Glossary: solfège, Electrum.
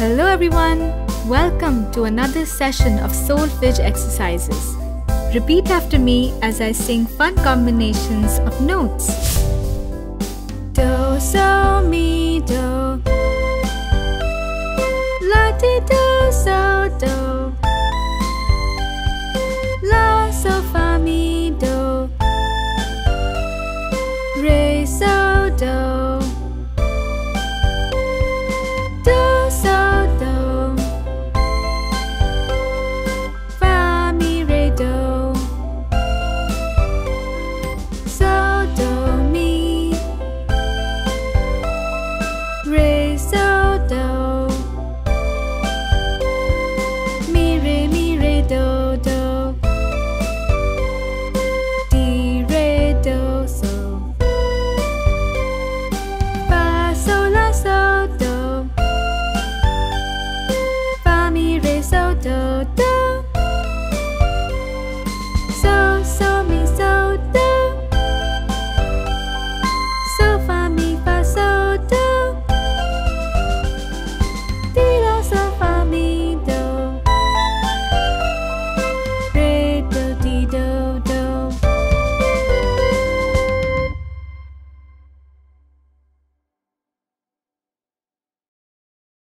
Hello everyone! Welcome to another session of solfège exercises. Repeat after me as I sing fun combinations of notes. Do, so, mi, do. La, ti, do, so, do.